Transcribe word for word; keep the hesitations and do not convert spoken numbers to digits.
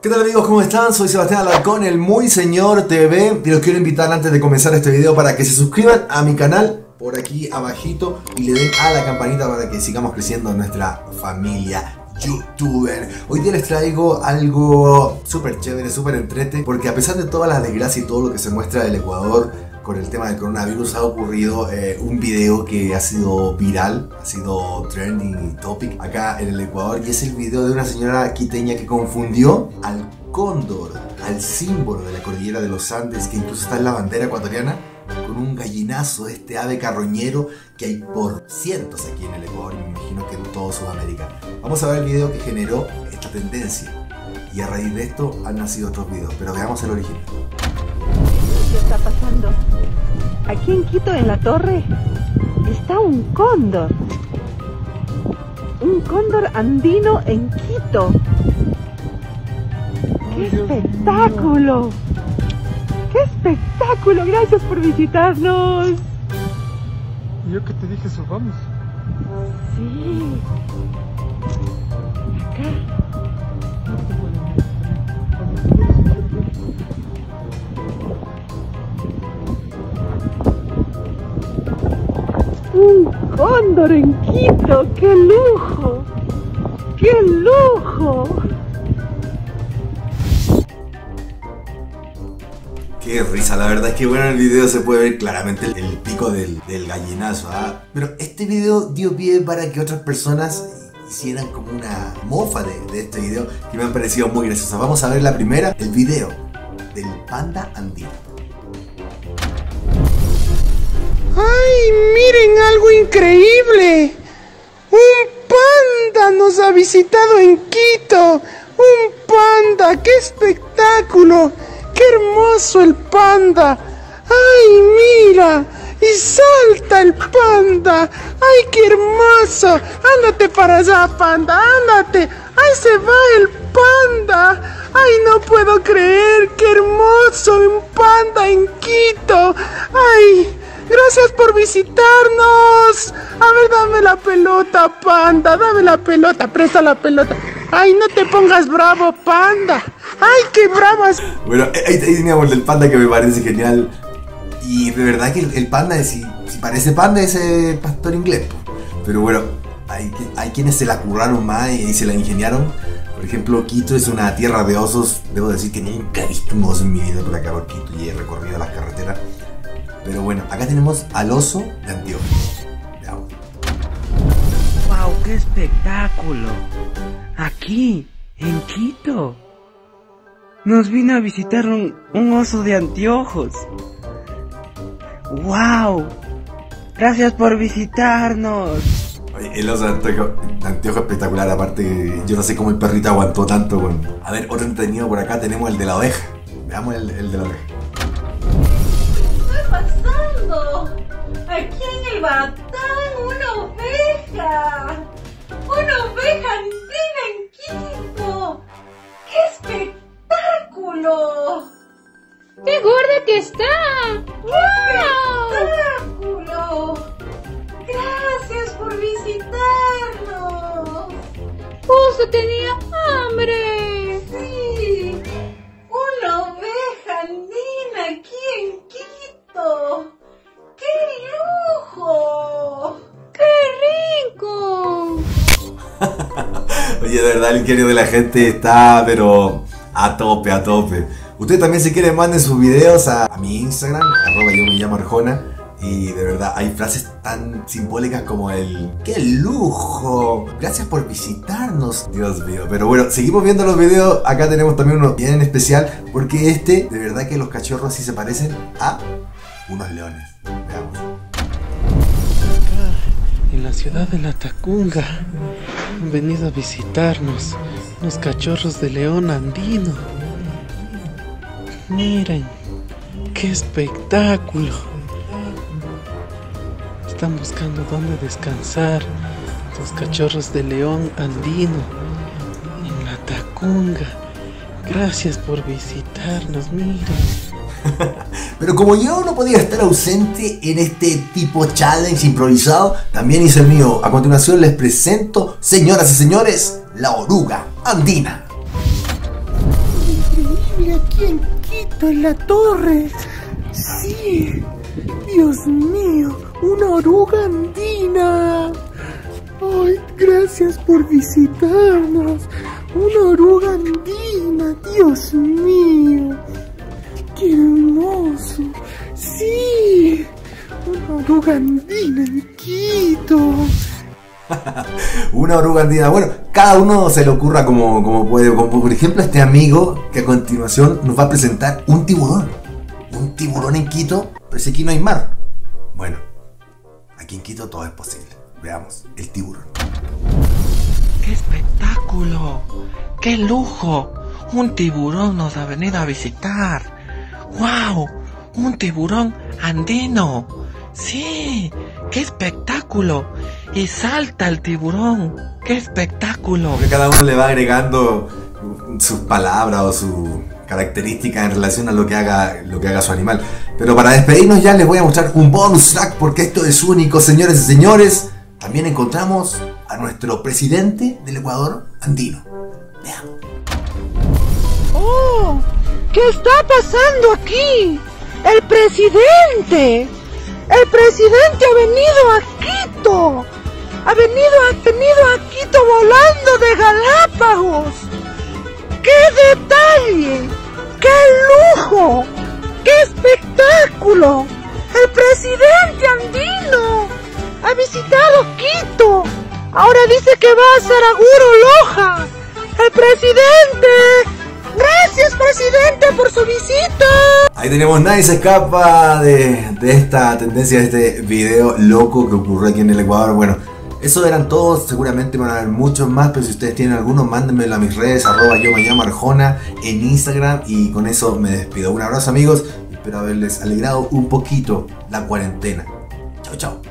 ¿Qué tal amigos? ¿Cómo están? Soy Sebastián Alarcón, el Muy Señor T V, y los quiero invitar antes de comenzar este video para que se suscriban a mi canal por aquí abajito y le den a la campanita para que sigamos creciendo nuestra familia youtuber. Hoy día les traigo algo súper chévere, súper entrete, porque a pesar de todas las desgracias y todo lo que se muestra del Ecuador con el tema del coronavirus, ha ocurrido eh, un video que ha sido viral, ha sido trending topic acá en el Ecuador, y es el video de una señora quiteña que confundió al cóndor, al símbolo de la cordillera de los Andes, que incluso está en la bandera ecuatoriana, con un gallinazo, este ave carroñero que hay por cientos aquí en el Ecuador y me imagino que en todo Sudamérica. Vamos a ver el video que generó esta tendencia, y a raíz de esto han nacido otros videos, pero veamos el original. ¿Qué está pasando? Aquí en Quito, en la torre, está un cóndor. Un cóndor andino en Quito. ¡Qué espectáculo! ¡Qué espectáculo! Gracias por visitarnos. Yo que te dije, subamos. Sí. Un cóndor en Quito, qué lujo, qué lujo. Qué risa, la verdad es que bueno, en el video se puede ver claramente el, el pico del, del gallinazo, ¿ah? Pero este video dio pie para que otras personas hicieran como una mofa de, de este video, que me han parecido muy graciosas. Vamos a ver la primera, el video del panda andino. ¡Ay, miren algo increíble! ¡Un panda nos ha visitado en Quito! ¡Un panda! ¡Qué espectáculo! ¡Qué hermoso el panda! ¡Ay, mira! ¡Y salta el panda! ¡Ay, qué hermoso! ¡Ándate para allá, panda! ¡Ándate! ¡Ay, se va el panda! ¡Ay, no puedo creer! ¡Qué hermoso! ¡Un panda en Quito! ¡Ay! ¡Gracias por visitarnos! A ver, dame la pelota, panda. Dame la pelota, presta la pelota. ¡Ay, no te pongas bravo, panda! ¡Ay, qué bravas! Bueno, ahí teníamos el panda que me parece genial. Y de verdad que el, el panda, si, si parece panda, es eh, pastor inglés. Pero bueno, hay, hay quienes se la curraron más y, y se la ingeniaron. Por ejemplo, Quito es una tierra de osos. Debo decir que nunca he visto un oso en mi vida por acá por Quito y he recorrido las carreteras. Pero bueno, acá tenemos al oso de Antioquia. Veamos. ¡Wow! ¡Qué espectáculo! Aquí, en Quito, nos vino a visitar un, un oso de anteojos. ¡Wow! ¡Gracias por visitarnos! Oye, el oso de anteojos anteojo espectacular. Aparte, yo no sé cómo el perrito aguantó tanto. Bueno. A ver, otro entretenido por acá. Tenemos el de la oveja. Veamos el, el de la oveja. Pasando aquí en el Batán, una oveja, una oveja andina en Quito. ¡Qué espectáculo! ¡Qué gorda que está! ¡Qué ¡Wow! espectáculo! Gracias por visitarnos. Justo tenía hambre. Sí, una oveja andina aquí en Quito. ¡Qué lujo! ¡Qué rico! Oye, de verdad, el ingenio de la gente está, pero a tope, a tope. Ustedes también, si quieren, manden sus videos a, a mi Instagram, arroba yo me llamo Arjona. Y de verdad, hay frases tan simbólicas como el ¡qué lujo! ¡Gracias por visitarnos! Dios mío, pero bueno, seguimos viendo los videos. Acá tenemos también uno bien especial, porque este, de verdad que los cachorros sí se parecen a unos leones. Veamos. Acá, en la ciudad de la Tacunga, han venido a visitarnos unos cachorros de león andino. Miren, qué espectáculo. Están buscando dónde descansar los cachorros de león andino en la Tacunga. Gracias por visitarnos, miren. Pero como yo no podía estar ausente en este tipo challenge improvisado, también hice el mío. A continuación les presento, señoras y señores, la oruga andina. Estoy aquí en Quito, en la torre. Sí, Dios mío, una oruga andina. Ay, gracias por visitarnos. Una oruga andina, Dios mío. ¡Qué hermoso! ¡Sí! Una oruga andina en Quito. Una oruga andina. Bueno, cada uno se le ocurra como, como puede. Como, por ejemplo, este amigo que a continuación nos va a presentar un tiburón. Un tiburón en Quito, pero si aquí no hay mar. Bueno, aquí en Quito todo es posible. Veamos, el tiburón. ¡Qué espectáculo! ¡Qué lujo! Un tiburón nos ha venido a visitar. ¡Wow! Un tiburón andino. ¡Sí! ¡Qué espectáculo! Y salta el tiburón. ¡Qué espectáculo! Que cada uno le va agregando sus palabras o su características en relación a lo que haga lo que haga su animal. Pero para despedirnos ya les voy a mostrar un bonus track, porque esto es único, señores y señores. También encontramos a nuestro presidente del Ecuador andino. Veamos. ¡Oh! ¿Qué está pasando aquí? ¡El presidente! ¡El presidente ha venido a Quito! ¡Ha venido, ha venido a Quito volando de Galápagos! ¡Qué detalle! ¡Qué lujo! ¡Qué espectáculo! ¡El presidente andino ha visitado Quito! Ahora dice que va a Saraguro, Loja. ¡El presidente! ¡Gracias, presidente, por su visita! Ahí tenemos, nadie se escapa de, de esta tendencia, de este video loco que ocurrió aquí en el Ecuador. Bueno, eso eran todos, seguramente van a haber muchos más, pero si ustedes tienen alguno, mándenmelo a mis redes, arroba yo me llamo Arjona en Instagram, y con eso me despido. Un abrazo, amigos, espero haberles alegrado un poquito la cuarentena. Chao, chao.